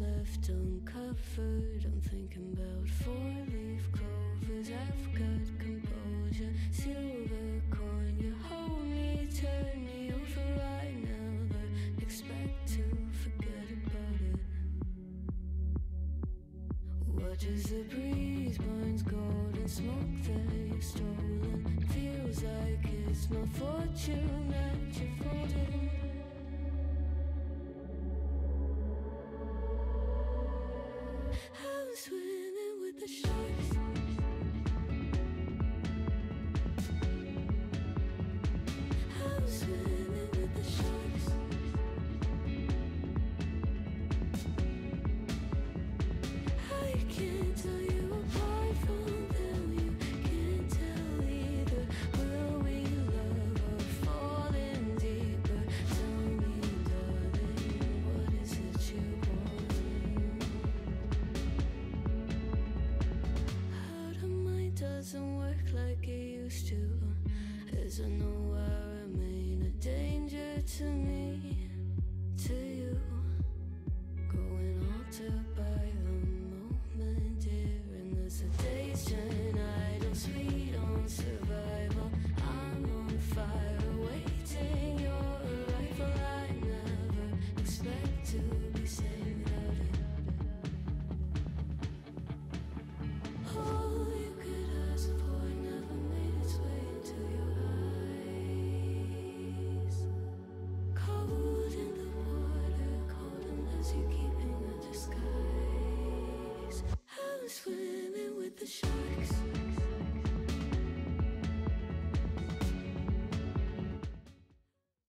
Left uncovered, I'm thinking about 4-leaf clovers. I've got composure, silver coin. You hold me, turn me over right now, but expect to forget about it. Watch as the breeze burns golden smoke that you've stolen. Feels like it's my fortune that you've folded. I know I remain a danger to me.